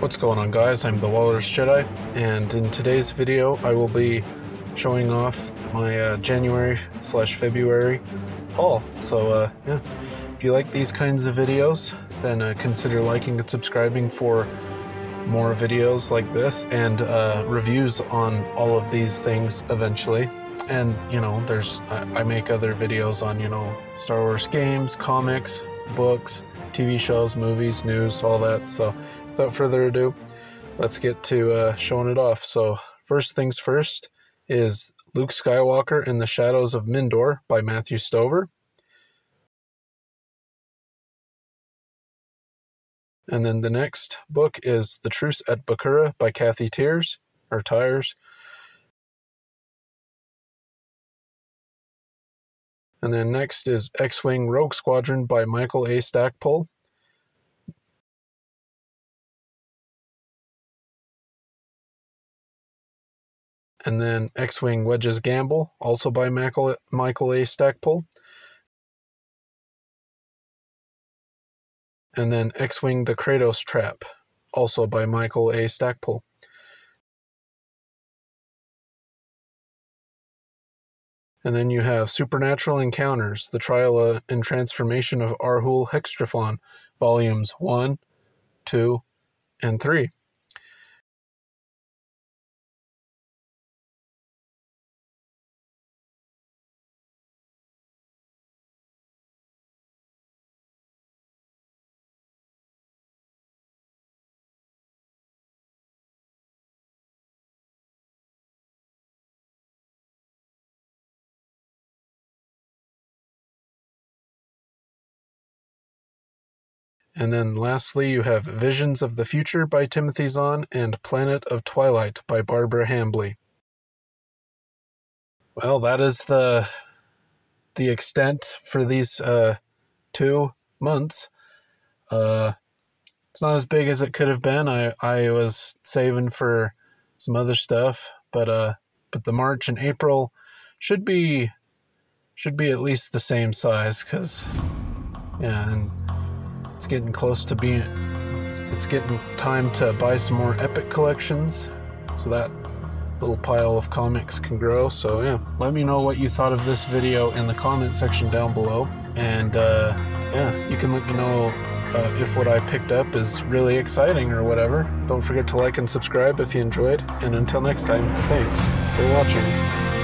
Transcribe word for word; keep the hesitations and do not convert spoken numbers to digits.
What's going on, guys? I'm The Walrus Jedi, and in today's video I will be showing off my uh, January slash February haul. So uh, yeah, if you like these kinds of videos, then uh, consider liking and subscribing for more videos like this and uh, reviews on all of these things eventually. And you know, there's I, I make other videos on, you know, Star Wars games, comics, books, T V shows, movies, news, all that. So without further ado, let's get to uh, showing it off. So first things first is Luke Skywalker and the Shadows of Mindor by Matthew Stover. And then the next book is The Truce at Bakura by Kathy Tyers, or Tyers. And then next is X-Wing Rogue Squadron by Michael A. Stackpole. And then X-Wing Wedge's Gamble, also by Michael, Michael A. Stackpole. And then X-Wing The Kratos Trap, also by Michael A. Stackpole. And then you have Supernatural Encounters, The Trial and Transformation of Arhul Hextrafon, Volumes one, two, and three. And then lastly, you have Visions of the Future by Timothy Zahn and Planet of Twilight by Barbara Hambly. Well, that is the the extent for these uh, two months. Uh, it's not as big as it could have been. I, I was saving for some other stuff, but uh, but the March and April should be should be at least the same size, because yeah. And, It's getting close to being, it's getting time to buy some more Epic collections, so that little pile of comics can grow. So yeah, let me know what you thought of this video in the comment section down below, and uh, yeah, you can let me know uh, if what I picked up is really exciting or whatever. Don't forget to like and subscribe if you enjoyed, and until next time, thanks for watching.